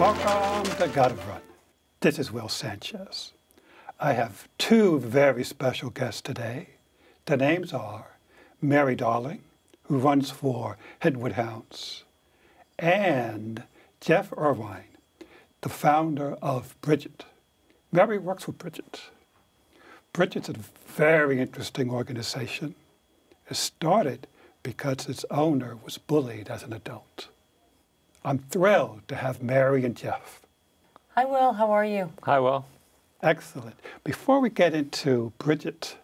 Welcome to Gotta Run. This is Will Sanchez. I have two very special guests today. The names are Mary Darling, who runs for Henwood Hounds, and Jeff Irvine, the founder of Bridgit. Mary works for Bridgit. Bridgit's a very interesting organization. It started because its owner was bullied as an adult. I'm thrilled to have Mary and Jeff. Hi, Will. How are you? Hi, Will. Excellent. Before we get into Bridgit,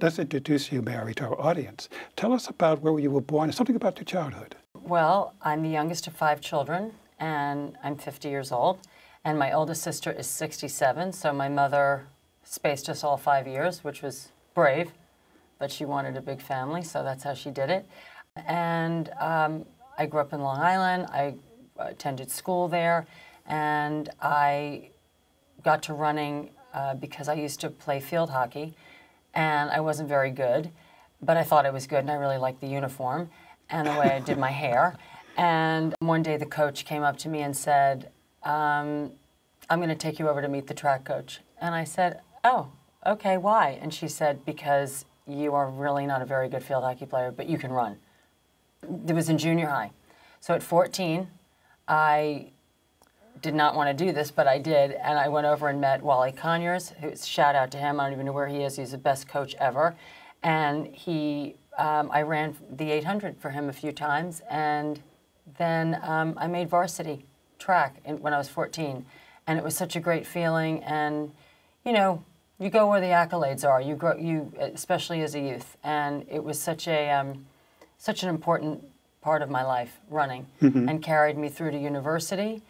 let's introduce you, Mary, to our audience. Tell us about where you were born and something about your childhood. Well, I'm the youngest of five children, and I'm 50 years old. And my oldest sister is 67, so my mother spaced us all 5 years, which was brave. But she wanted a big family, so that's how she did it. And I grew up in Long Island. I attended school there, and I got to running because I used to play field hockey, and I wasn't very good, but I thought I was good, and I really liked the uniform and the way I did my hair. And one day the coach came up to me and said, I'm going to take you over to meet the track coach. And I said, oh, okay, why? And she said, because you are really not a very good field hockey player, but you can run. It was in junior high. So at 14, I did not want to do this, but I did. And I went over and met Wally Conyers, who's, shout out to him. I don't even know where he is. He's the best coach ever. And he, I ran the 800 for him a few times. And then I made varsity track when I was 14. And it was such a great feeling. And, you know, you go where the accolades are, you grow, you, especially as a youth. And it was such a... such an important part of my life, running, and carried me through to university,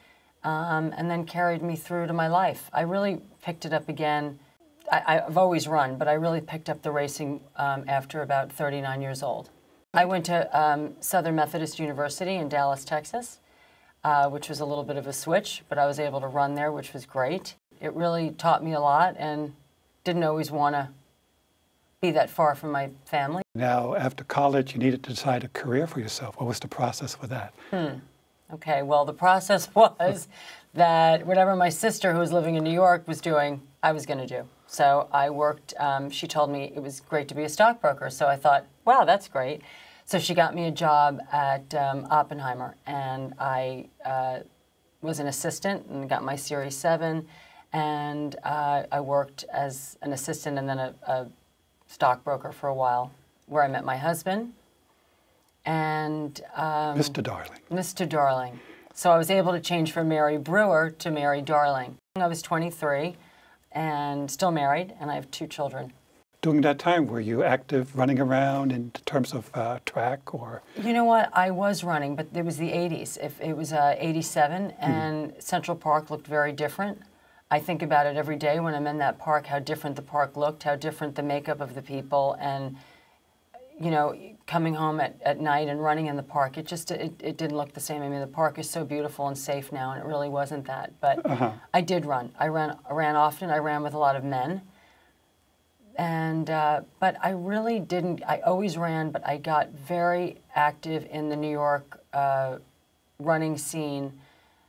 and then carried me through to my life. I really picked it up again. I've always run, but I really picked up the racing after about 39 years old. I went to Southern Methodist University in Dallas, Texas, which was a little bit of a switch, but I was able to run there, which was great. It really taught me a lot, and didn't always want to be that far from my family. Now, after college, you needed to decide a career for yourself. What was the process for that? Okay, well, the process was that whatever my sister, who was living in New York, was doing, I was going to do. So I worked, she told me it was great to be a stockbroker, so I thought, wow, that's great. So she got me a job at Oppenheimer, and I was an assistant and got my Series 7, and I worked as an assistant and then a stockbroker for a while, where I met my husband, and Mr. Darling. Mr. Darling. So I was able to change from Mary Brewer to Mary Darling. I was 23 and still married, and I have two children. During that time, were you active running around in terms of track or? You know what? I was running, but it was the 80s. It was 87, and Central Park looked very different. I think about it every day when I'm in that park, how different the park looked, how different the makeup of the people, and, you know, coming home at night and running in the park, it just, it didn't look the same. I mean, the park is so beautiful and safe now, and it really wasn't that, but I did run. I ran often. I ran with a lot of men, and, but I really didn't, I always ran, but I got very active in the New York running scene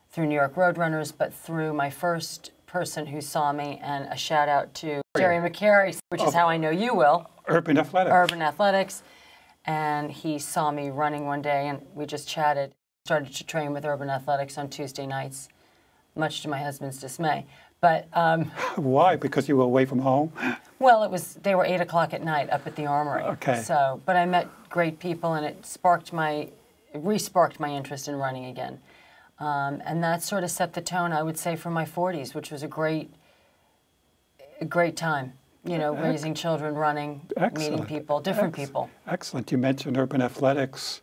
through New York Roadrunners, but through my first person who saw me, and a shout out to Jerry McCary, which is how I know you, Will. Urban Athletics. Urban Athletics. And he saw me running one day, and we just chatted. Started to train with Urban Athletics on Tuesday nights, much to my husband's dismay. But why? Because you were away from home? Well, it was, they were 8 o'clock at night up at the Armory. Okay. So, but I met great people, and it sparked my, re-sparked my interest in running again. And that sort of set the tone, I would say, for my 40s, which was a great time, you know, raising children, running, meeting people, different people. Excellent. You mentioned Urban Athletics,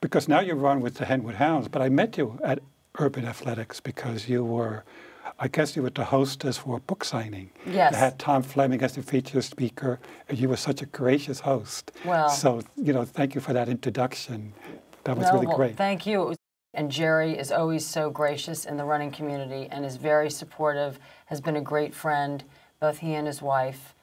because now you run with the Henwood Hounds, but I met you at Urban Athletics because you were, I guess you were the hostess for a book signing. Yes. They had Tom Fleming as the featured speaker, and you were such a gracious host. Well. So, you know, thank you for that introduction. That was really great. Thank you. And Jerry is always so gracious in the running community and is very supportive, has been a great friend, both he and his wife,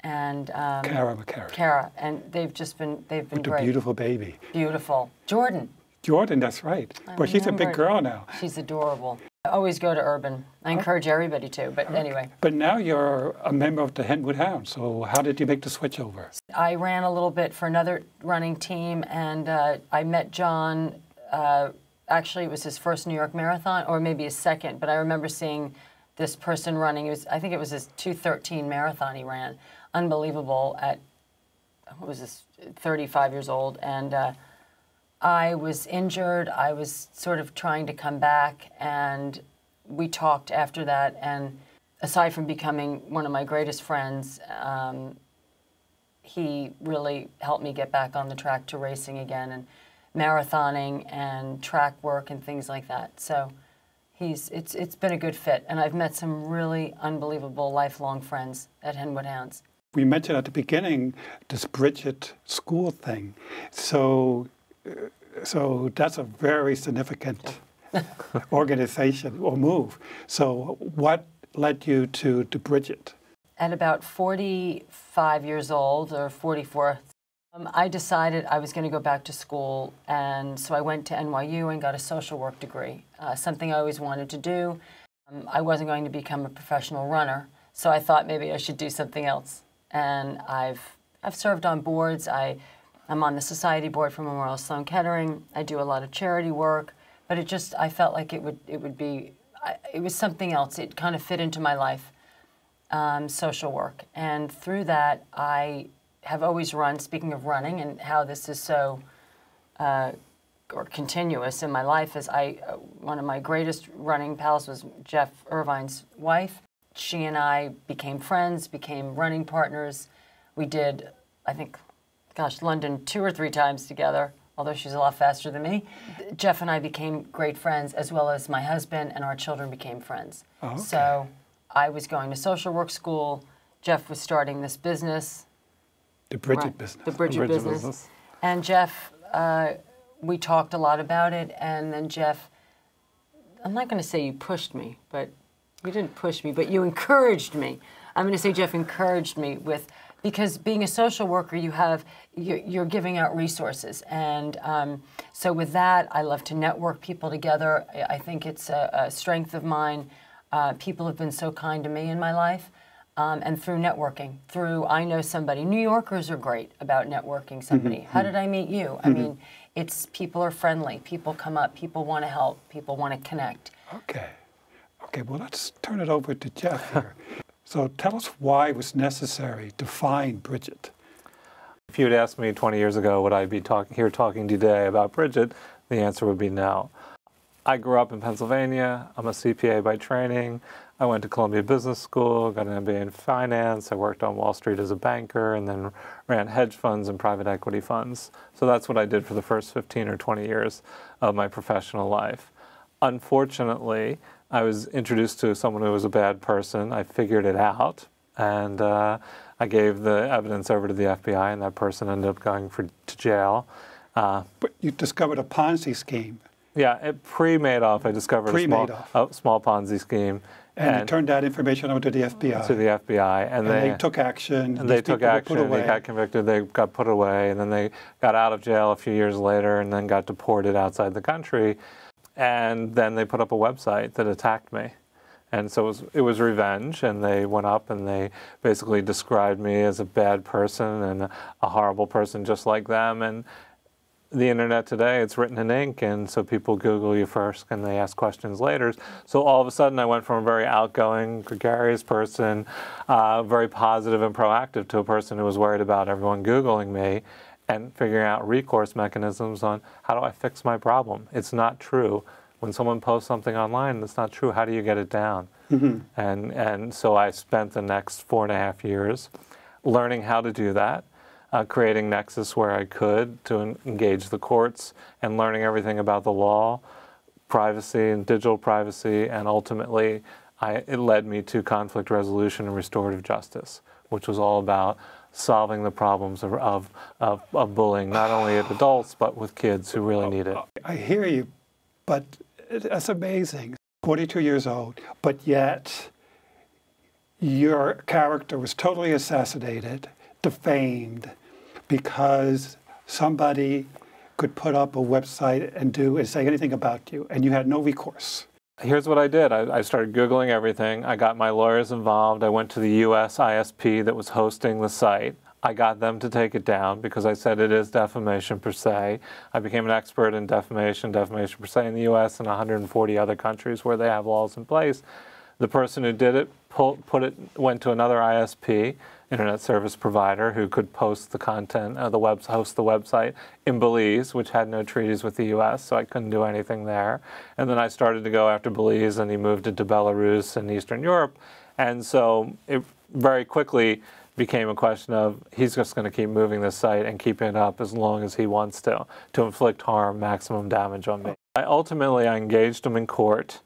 and Cara McCary. Cara, and they've been great. With a beautiful baby. Beautiful. Jordan. Jordan, that's right. But she's a big girl now. She's adorable. I always go to Urban. I encourage everybody to, but anyway. But now you're a member of the Henwood Hounds, so how did you make the switch over? I ran a little bit for another running team, and I met John. Actually, it was his first New York Marathon, or maybe his second, but I remember seeing this person running. It was, I think it was his 2:13 marathon he ran. Unbelievable at, what was this, 35 years old. And I was injured. I was sort of trying to come back, and we talked after that. And aside from becoming one of my greatest friends, he really helped me get back on the track to racing again and marathoning and track work and things like that. So it's been a good fit, and I've met some really unbelievable lifelong friends at Henwood Hounds. We mentioned at the beginning this Bridgit School thing, so that's a very significant organization or move. So what led you to Bridgit? At about 45 years old, or 44, I decided I was going to go back to school, and so I went to NYU and got a social work degree, something I always wanted to do. I wasn't going to become a professional runner, so I thought maybe I should do something else. And I've served on boards. I'm on the society board for Memorial Sloan Kettering. I do a lot of charity work, but it just, I felt like it was something else. It kind of fit into my life, social work. And through that, I have always run, speaking of running and how this is so continuous in my life, is one of my greatest running pals was Jeff Irvine's wife. She and I became friends, became running partners. We did, I think, gosh, London 2 or 3 times together, although she's a lot faster than me. Jeff and I became great friends, as well as my husband, and our children became friends. Oh, okay. So I was going to social work school. Jeff was starting this business. The Bridgit business. The Bridgit business. And Jeff, we talked a lot about it, and then Jeff, I'm not going to say you pushed me, but you didn't push me, but you encouraged me. I'm going to say Jeff encouraged me with, because being a social worker, you're giving out resources. And so with that, I love to network people together. I think it's a strength of mine. People have been so kind to me in my life. And through networking, I know somebody. New Yorkers are great about networking somebody. Mm-hmm. How did I meet you? Mm-hmm. I mean, it's people are friendly. People come up. People want to help. People want to connect. Okay. Okay, well, let's turn it over to Jeff here. So tell us why it was necessary to find Bridgit. If you had asked me 20 years ago would I be here talking today about Bridgit, the answer would be no. I grew up in Pennsylvania. I'm a CPA by training. I went to Columbia Business School, got an MBA in finance. I worked on Wall Street as a banker, and then ran hedge funds and private equity funds. So that's what I did for the first 15 or 20 years of my professional life. Unfortunately, I was introduced to someone who was a bad person. I figured it out, and I gave the evidence over to the FBI, and that person ended up going to jail. But you discovered a Ponzi scheme. Yeah, pre-Madoff, I discovered a small Ponzi scheme. And you turned that information over to the FBI. To the FBI. And they took action. And they took action. They got convicted. They got put away. And then they got out of jail a few years later, and then got deported outside the country. And then they put up a website that attacked me. And so it was revenge, and they went up and they basically described me as a bad person and a horrible person just like them. And the internet today, it's written in ink, and so people Google you first and they ask questions later. So all of a sudden I went from a very outgoing, gregarious person, very positive and proactive, to a person who was worried about everyone Googling me and figuring out recourse mechanisms on how do I fix my problem. It's not true. When someone posts something online that's not true, how do you get it down? Mm-hmm. And so I spent the next 4.5 years learning how to do that, creating nexus where I could to engage the courts, and learning everything about the law, privacy and digital privacy, and ultimately it led me to conflict resolution and restorative justice, which was all about solving the problems of bullying, not only at adults, but with kids who really need it. I hear you, but that's amazing. 42 years old, but yet your character was totally assassinated, defamed, because somebody could put up a website and say anything about you, and you had no recourse. Here's what I did. I started Googling everything. I got my lawyers involved. I went to the U.S. ISP that was hosting the site. I got them to take it down because I said it is defamation per se. I became an expert in defamation per se in the U.S. and 140 other countries where they have laws in place. The person who did it went to another ISP, internet service provider, who could post the content, host the website in Belize, which had no treaties with the U.S., so I couldn't do anything there. And then I started to go after Belize, and he moved it to Belarus and Eastern Europe. And so it very quickly became a question of, he's just going to keep moving this site and keeping it up as long as he wants to inflict harm, maximum damage on me. I engaged him in court,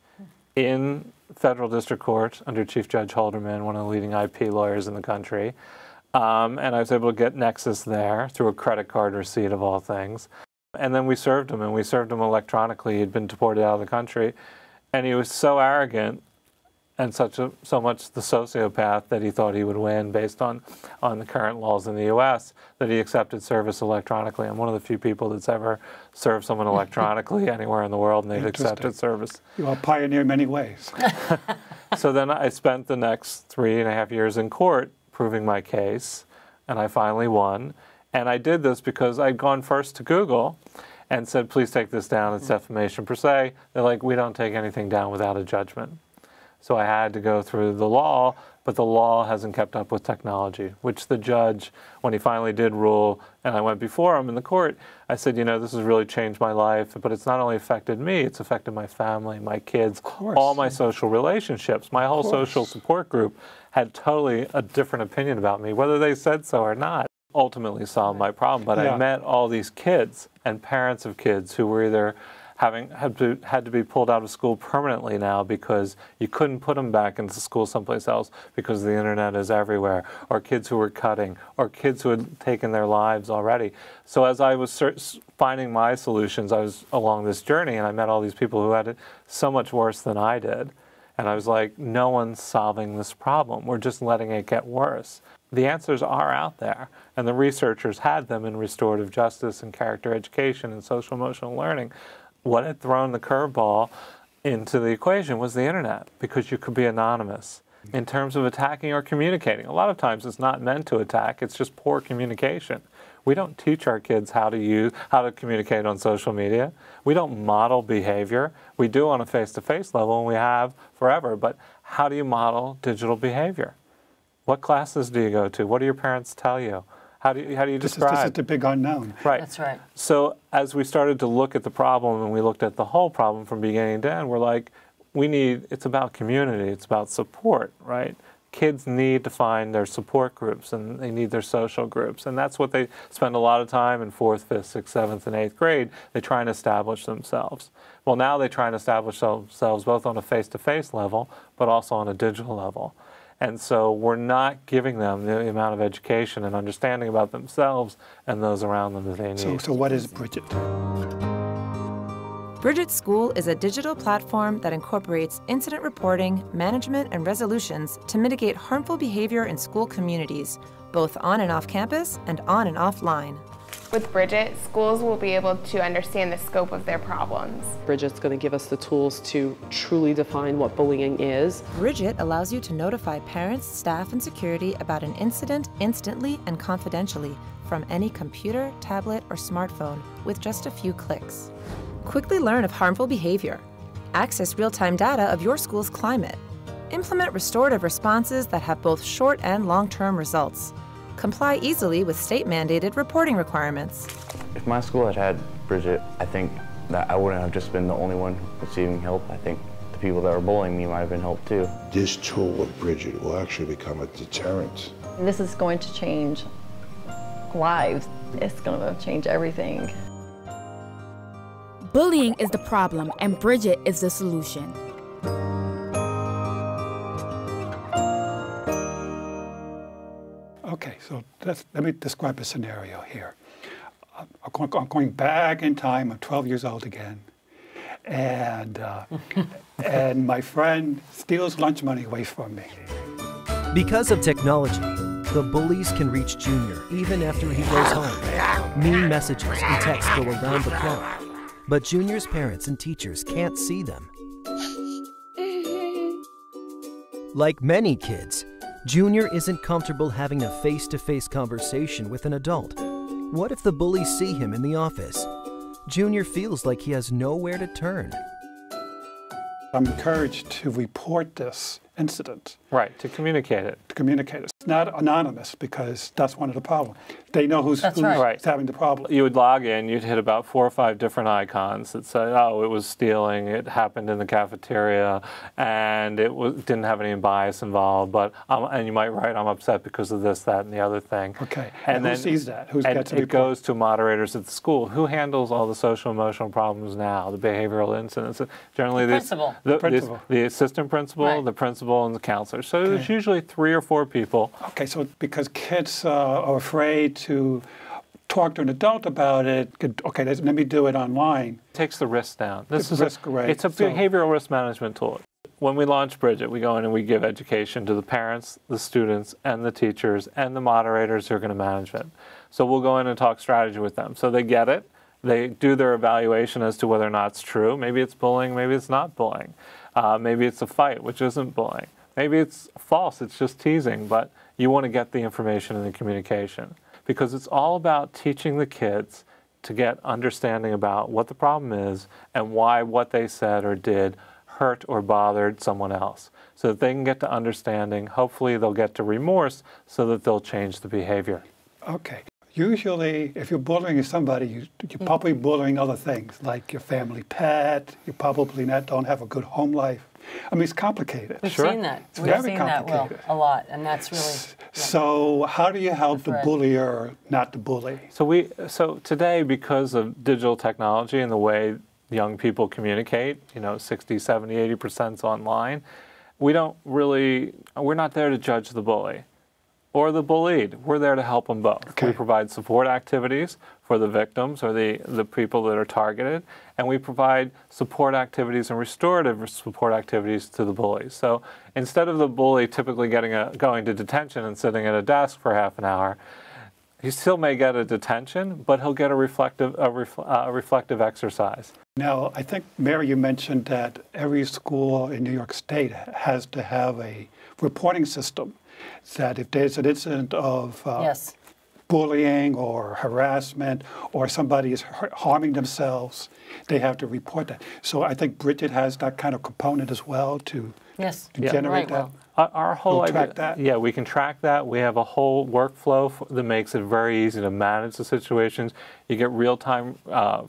in federal district court under Chief Judge Holderman, one of the leading IP lawyers in the country. And I was able to get nexus there through a credit card receipt of all things. And then we served him, and we served him electronically. He'd been deported out of the country. And he was so arrogant and so much the sociopath that he thought he would win based on the current laws in the U.S. that he accepted service electronically. I'm one of the few people that's ever served someone electronically anywhere in the world, and they've accepted service. You are a pioneer in many ways. So then I spent the next 3.5 years in court proving my case, and I finally won. And I did this because I'd gone first to Google and said, please take this down, it's defamation per se. They're like, we don't take anything down without a judgment. So I had to go through the law, but the law hasn't kept up with technology, which the judge, when he finally did rule, and I went before him in the court, I said, you know, this has really changed my life, but it's not only affected me, it's affected my family, my kids, all my social relationships. My whole social support group had totally a different opinion about me, whether they said so or not. Ultimately solved my problem, but I met all these kids and parents of kids who were either had to be pulled out of school permanently now because you couldn't put them back into school someplace else because the internet is everywhere, or kids who were cutting, or kids who had taken their lives already. So as I was finding my solutions, I was along this journey, and I met all these people who had it so much worse than I did. And I was like, no one's solving this problem. We're just letting it get worse. The answers are out there, and the researchers had them in restorative justice and character education and social emotional learning. What had thrown the curveball into the equation was the internet, because you could be anonymous in terms of attacking or communicating. A lot of times it's not meant to attack, it's just poor communication. We don't teach our kids how to communicate on social media. We don't model behavior. We do on a face-to-face level, and we have forever, but how do you model digital behavior? What classes do you go to? What do your parents tell you? How do you describe? This is the big unknown. Right. That's right. So as we started to look at the problem, and we looked at the whole problem from beginning to end, we're like, it's about community, it's about support, right? Kids need to find their support groups, and they need their social groups. And that's what they spend a lot of time in 4th, 5th, 6th, 7th, and 8th grade. They try and establish themselves. Well, now they try and establish themselves both on a face-to-face level, but also on a digital level. And so we're not giving them the amount of education and understanding about themselves and those around them that they need. So what is Bridgit? Bridgit School is a digital platform that incorporates incident reporting, management, and resolutions to mitigate harmful behavior in school communities, both on and off campus and on and offline. With Bridgit, schools will be able to understand the scope of their problems. Bridgit's going to give us the tools to truly define what bullying is. Bridgit allows you to notify parents, staff, and security about an incident instantly and confidentially from any computer, tablet, or smartphone with just a few clicks. Quickly learn of harmful behavior. Access real-time data of your school's climate. Implement restorative responses that have both short and long-term results. Comply easily with state-mandated reporting requirements. If my school had had Bridgit, I think that I wouldn't have just been the only one receiving help. I think the people that were bullying me might have been helped too. This tool of Bridgit will actually become a deterrent. This is going to change lives. It's going to change everything. Bullying is the problem, and Bridgit is the solution. Okay, so let me describe a scenario here. I'm going back in time. I'm 12 years old again, and and my friend steals lunch money away from me. Because of technology, the bullies can reach Junior even after he goes home. Mean messages and texts go around the clock, but Junior's parents and teachers can't see them. Like many kids, Junior isn't comfortable having a face-to-face conversation with an adult. What if the bullies see him in the office? Junior feels like he has nowhere to turn. I'm encouraged to report this incident. Right, to communicate it. To communicate it. It's not anonymous because that's one of the problems. They know who's having the problem. You would log in, you'd hit about 4 or 5 different icons that said, oh, it was stealing, it happened in the cafeteria, and it didn't have any bias involved, but and you might write, I'm upset because of this, that, and the other thing. Okay, and then who sees that? Who's got to report? It goes to moderators at the school. Who handles all the social emotional problems now, the behavioral incidents? Generally, the principal. The assistant principal, right. The principal, and the counselor. So okay. It's usually 3 or 4 people. Okay, so because kids are afraid to talk to an adult about it, okay, let me do it online. It takes the risk down. It's a behavioral risk management tool. When we launch Bridgit, we go in and we give education to the parents, the students, and the teachers, and the moderators who are going to manage it. So we'll go in and talk strategy with them. So they get it. They do their evaluation as to whether or not it's true. Maybe it's bullying, maybe it's not bullying. Maybe it's a fight, which isn't bullying. Maybe it's false, it's just teasing, but you want to get the information and the communication. Because it's all about teaching the kids to get understanding about what the problem is and why what they said or did hurt or bothered someone else. So that they can get to understanding, hopefully they'll get to remorse so that they'll change the behavior. Okay. Usually, if you're bullying somebody, you're probably bullying other things, like your family pet. You probably don't have a good home life. I mean, it's complicated. We've seen that. It's We've very seen complicated. That, Will, a lot, and that's really... Yeah. So how do you help the bullier not to bully? So today, because of digital technology and the way young people communicate, you know, 60, 70, 80% online, we're not there to judge the bully. Or the bullied. We're there to help them both. Okay. We provide support activities for the victims or the people that are targeted, and we provide support activities and restorative support activities to the bullies. So instead of the bully typically going to detention and sitting at a desk for half an hour, he still may get a detention, but he'll get a reflective exercise. Now, I think, Mary, you mentioned that every school in New York State has to have a reporting system. That if there's an incident of bullying or harassment or somebody is harming themselves, they have to report that. So I think Bridgit has that kind of component as well to generate that. Well, our whole idea, we can track that. We have a whole workflow that makes it very easy to manage the situations. You get real-time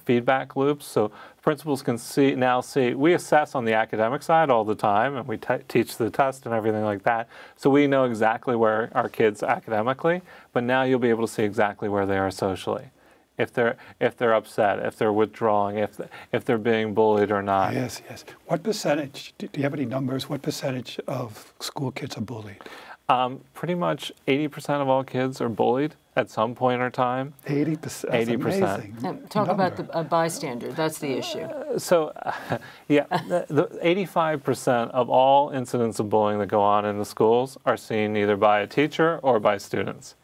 feedback loops. So principals can now see, we assess on the academic side all the time, and we teach the test and everything like that. So we know exactly where our kids academically, but now you'll be able to see exactly where they are socially. If they're upset, if they're withdrawing, if they're being bullied or not. Yes, yes. What percentage, do you have any numbers, what percentage of school kids are bullied? Pretty much 80% of all kids are bullied at some point or time. 80%. 80%. Talk about the bystander. That's the issue. 85% of all incidents of bullying that go on in the schools are seen either by a teacher or by students.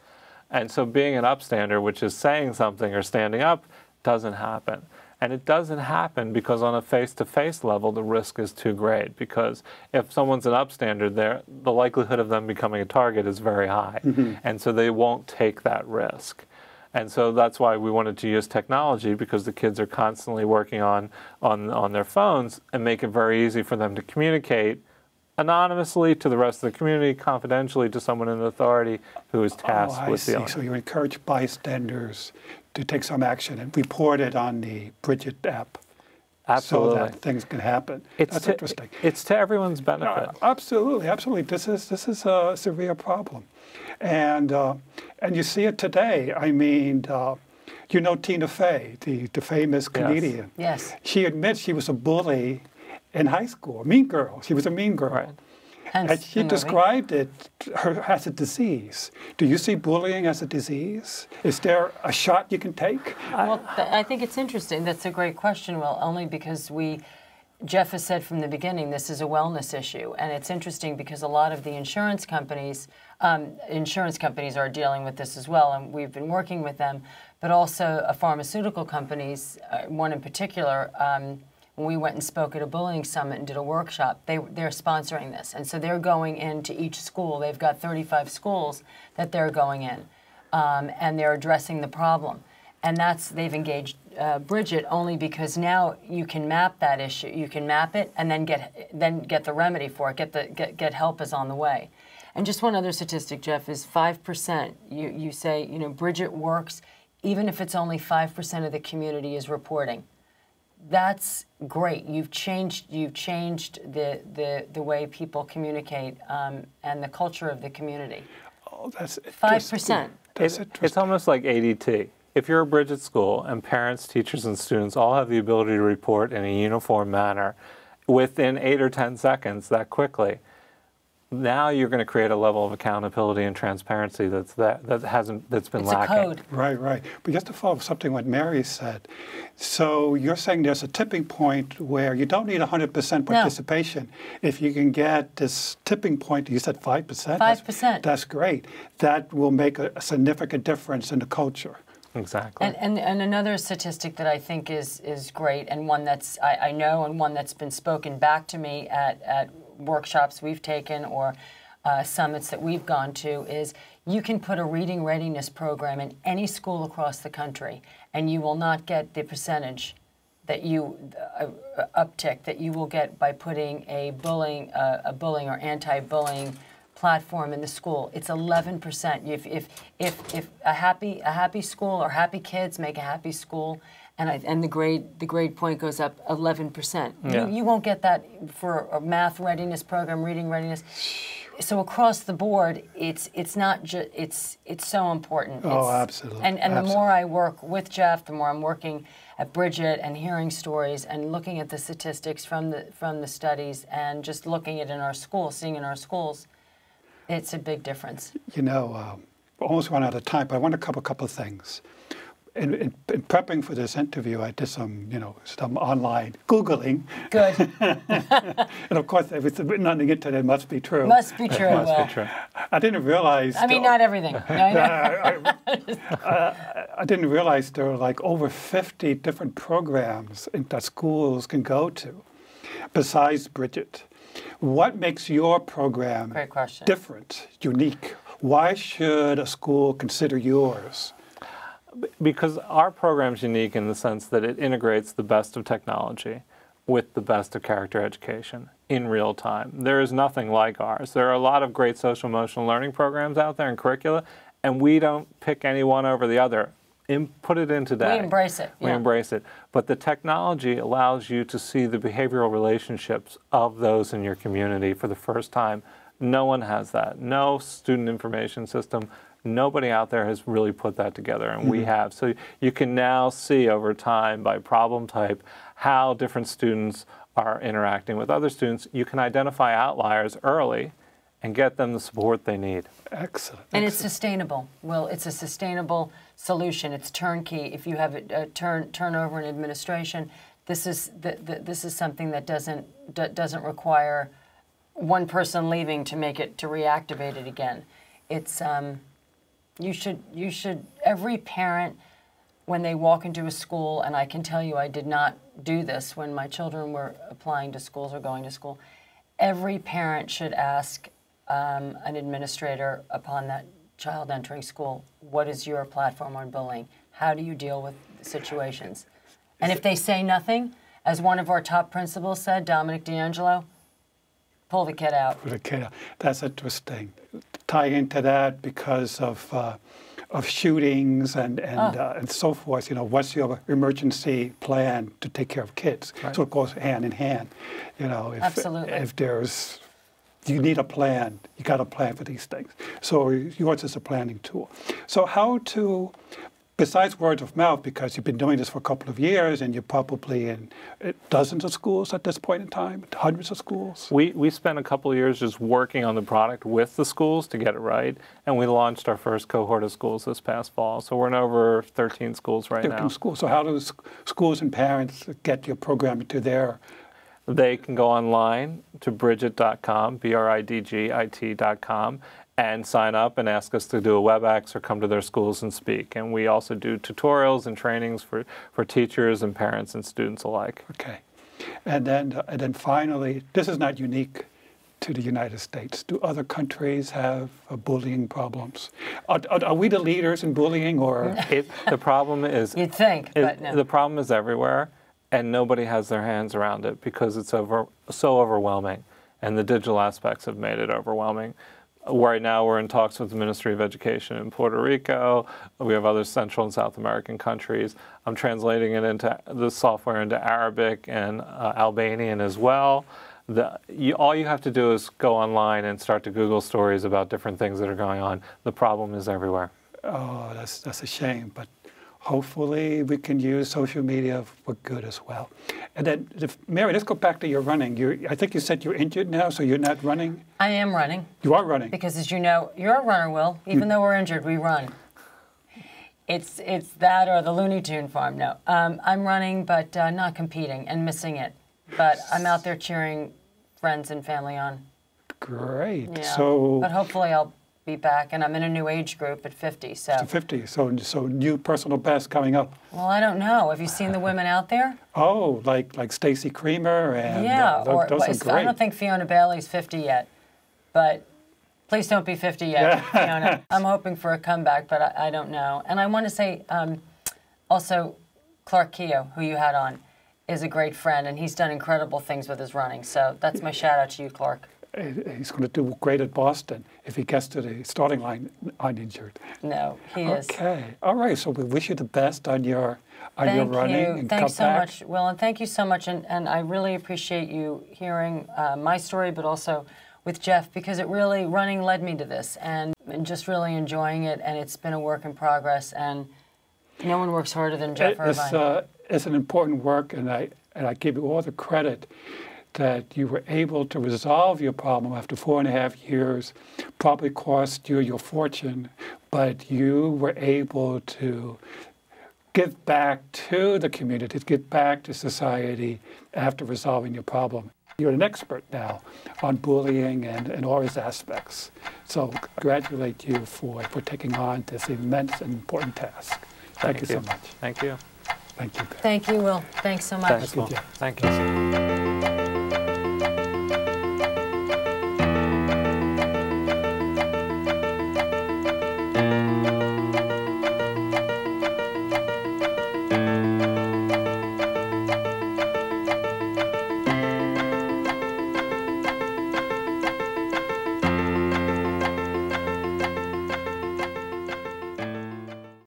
And so being an upstander, which is saying something or standing up, doesn't happen. And it doesn't happen because on a face-to-face level, the risk is too great. Because if someone's an upstander there, the likelihood of them becoming a target is very high. Mm-hmm. And so they won't take that risk. And so that's why we wanted to use technology, because the kids are constantly working on their phones and make it very easy for them to communicate anonymously to the rest of the community, confidentially to someone in authority who is tasked with dealing. So you encourage bystanders to take some action and report it on the Bridgit app. Absolutely. So that things can happen. That's interesting. It's to everyone's benefit. Absolutely, absolutely. This is a severe problem. And you see it today. I mean, you know Tina Fey, the famous comedian. Yes. She admits she was a bully in high school, a mean girl. She was a mean girl. Right. And she described it as a disease. Do you see bullying as a disease? Is there a shot you can take? Well, I think it's interesting. That's a great question, Will, only because Jeff has said from the beginning, this is a wellness issue. And it's interesting because a lot of the insurance companies are dealing with this as well, and we've been working with them, but also pharmaceutical companies, one in particular, when we went and spoke at a bullying summit and did a workshop, they're sponsoring this. And so they're going into each school. They've got 35 schools that they're going in, and they're addressing the problem. And that's, they've engaged Bridgit only because now you can map that issue. You can map it and then get the remedy for it, get help is on the way. And just one other statistic, Jeff, is 5%. You say, you know, Bridgit works even if it's only 5% of the community is reporting. That's great. You've changed the way people communicate and the culture of the community. Oh, that's 5%. It's almost like ADT. If you're a Bridgit school and parents, teachers, and students all have the ability to report in a uniform manner within 8 or 10 seconds that quickly, now you're going to create a level of accountability and transparency that's been lacking. It's a code. Right, right. But just to follow up something what Mary said, so you're saying there's a tipping point where you don't need 100% participation. No. If you can get this tipping point, you said 5%? 5%. That's great. That will make a significant difference in the culture. Exactly. And another statistic that I think is great, and one that's I know, and one that's been spoken back to me at workshops we've taken or summits that we've gone to, is you can put a reading readiness program in any school across the country and you will not get the percentage that you uptick that you will get by putting a bullying or anti-bullying platform in the school. It's 11%. If a happy school or happy kids make a happy school, and the grade point goes up 11%. Yeah. You won't get that for a math readiness program, reading readiness. So across the board, it's so important. Oh, it's, absolutely. And absolutely. The more I work with Jeff, the more I'm working at Bridgit and hearing stories and looking at the statistics from the studies and just looking at in our schools, seeing in our schools, it's a big difference. You know, almost run out of time, but I want to cover a couple of things. In prepping for this interview, I did some online Googling. Good. And of course, everything on the internet must be true. Must be true. I didn't realize. I mean, not everything. I didn't realize there were like over 50 different programs that schools can go to, besides Bridgit. What makes your program different, unique? Why should a school consider yours? Because our program's unique in the sense that it integrates the best of technology with the best of character education in real time. There is nothing like ours. There are a lot of great social emotional learning programs out there and curricula, and we don't pick any one over the other. Put it in today. We embrace it. We embrace it. But the technology allows you to see the behavioral relationships of those in your community for the first time. No one has that. No student information system. Nobody out there has really put that together, and we have. So you can now see over time by problem type how different students are interacting with other students. You can identify outliers early and get them the support they need. Excellent. And it's sustainable. Well, it's a sustainable solution. It's turnkey. If you have a turnover in administration, this is something that doesn't require one person leaving to make it to reactivate it again. It's You should, every parent, when they walk into a school, and I can tell you I did not do this when my children were applying to schools or going to school, every parent should ask an administrator upon that child entering school, what is your platform on bullying? How do you deal with situations? And if they say nothing, as one of our top principals said, Dominic D'Angelo, pull the kid out. Pull the kid out. That's interesting. Tie into that because of shootings and so forth. You know, what's your emergency plan to take care of kids? Right. So it goes hand in hand. You know, if there's, you need a plan. You got a plan for these things. So yours is a planning tool. So how to, besides word of mouth, because you've been doing this for a couple of years and you're probably in dozens of schools at this point in time, hundreds of schools? We spent a couple of years just working on the product with the schools to get it right, and we launched our first cohort of schools this past fall. So we're in over 13 schools right now. 13 schools. So how do schools and parents get your program to their... They can go online to BridgIt.com, BridgIT.com, and sign up and ask us to do a WebEx or come to their schools and speak. And we also do tutorials and trainings for teachers and parents and students alike. Okay. And then finally, this is not unique to the United States. Do other countries have bullying problems? Are we the leaders in bullying, or the problem is? You'd think, but no. The problem is everywhere, and nobody has their hands around it because it's so overwhelming, and the digital aspects have made it overwhelming. Right now, we're in talks with the Ministry of Education in Puerto Rico. We have other Central and South American countries. I'm translating it into the software into Arabic and Albanian as well. All you have to do is go online and start to Google stories about different things that are going on. The problem is everywhere. Oh, that's a shame, but hopefully we can use social media for good as well. And then, Mary, let's go back to your running. I think you said you're injured now, so you're not running? I am running. You are running? Because, as you know, you're a runner, Will. Even though we're injured, we run. It's that or the Looney Tune farm. No, I'm running, but not competing and missing it. But I'm out there cheering friends and family on. Great. Yeah. So, but hopefully I'll be back, and I'm in a new age group at 50. So 50. So new personal best coming up. Well, I don't know. Have you seen the women out there? Oh, like Stacey Creamer and those are great. I don't think Fiona Bailey's 50 yet, but please don't be 50 yet, Fiona. I'm hoping for a comeback, but I don't know. And I want to say also Clark Keogh, who you had on, is a great friend, and he's done incredible things with his running. So that's my shout out to you, Clark. He's going to do great at Boston if he gets to the starting line uninjured. No, he is. Okay. All right. So we wish you the best on your running and comeback. Thanks so much, Will, and thank you so much. And I really appreciate you hearing my story, but also with Jeff, because it really, running led me to this, and just really enjoying it. And it's been a work in progress, and no one works harder than Jeff Irvine. It's an important work, and I give you all the credit that you were able to resolve your problem after 4.5 years, probably cost you your fortune, but you were able to give back to the community, give back to society after resolving your problem. You're an expert now on bullying and all its aspects. So congratulate you for taking on this immense and important task. Thank you so much. Thank you. Thank you. Thank you, Will. Thanks so much. Thank you.